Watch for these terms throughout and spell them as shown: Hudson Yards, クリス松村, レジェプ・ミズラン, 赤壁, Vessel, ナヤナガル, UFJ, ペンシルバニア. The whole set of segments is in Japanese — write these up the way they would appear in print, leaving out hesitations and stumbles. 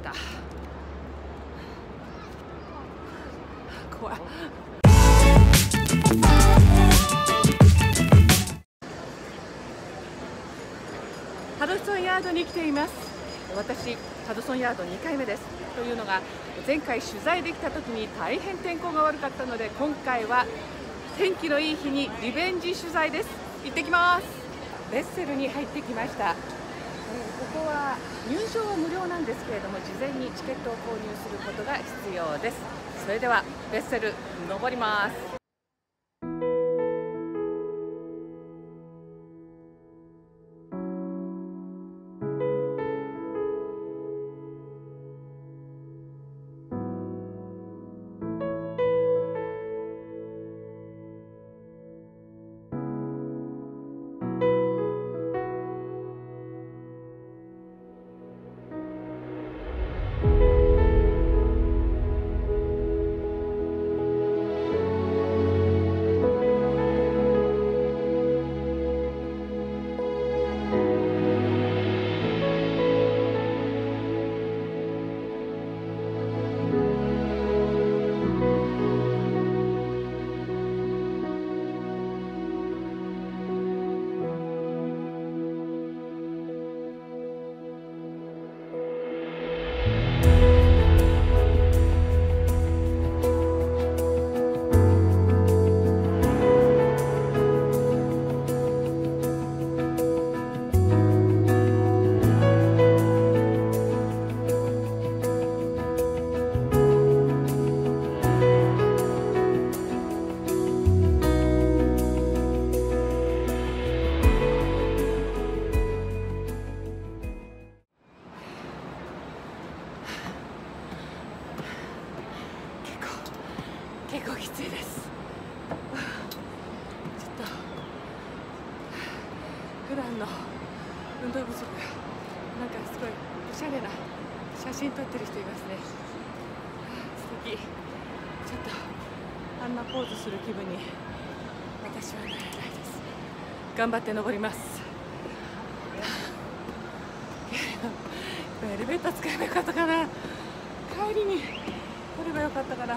た。怖い。ハドソンヤードに来ています。私ハドソンヤード2回目です。というのが前回取材できた時に大変天候が悪かったので、今回は天気のいい日にリベンジ取材です。行ってきます。ベッセルに入ってきました。ここは入場は無料なんですけれども、事前にチケットを購入することが必要です。それではベッセル登ります。結構きついです。ちょっと普段の運動不足、なんかすごいおしゃれな写真撮ってる人いますね。素敵。ちょっとあんなポーズする気分に私はなれないです。頑張って登ります。エレベーター使えばよかったかな、帰りに撮ればよかったかな。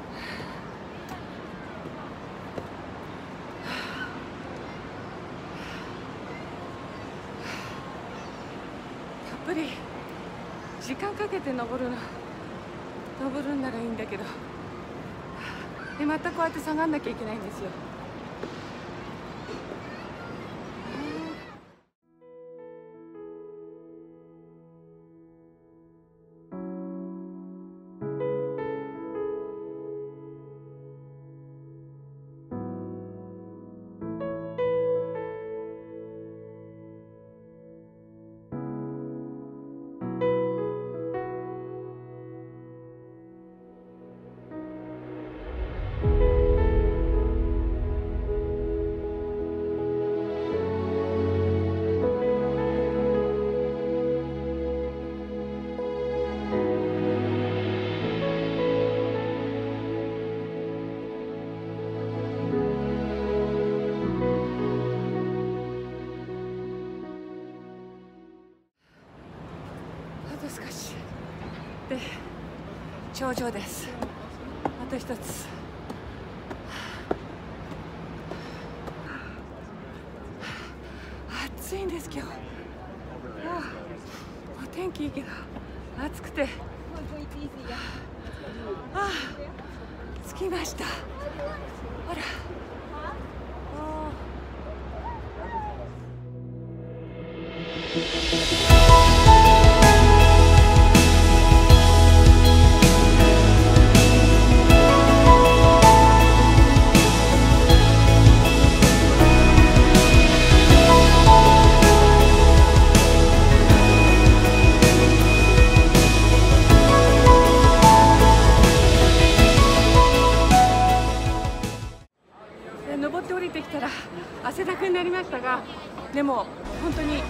たっぷり時間かけて登るんならいいんだけど、でまたこうやって下がんなきゃいけないんですよ。で頂上です。あと一つ。暑いんです今日。お天気いいけど暑くて、ああ着きました。ほら。登って降りてきたら汗だくになりましたが、でも本当に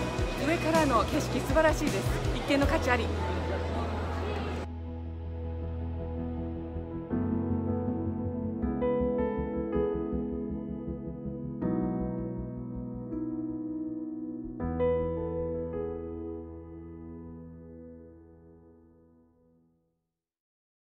上からの景色素晴らしいです。一見の価値あり。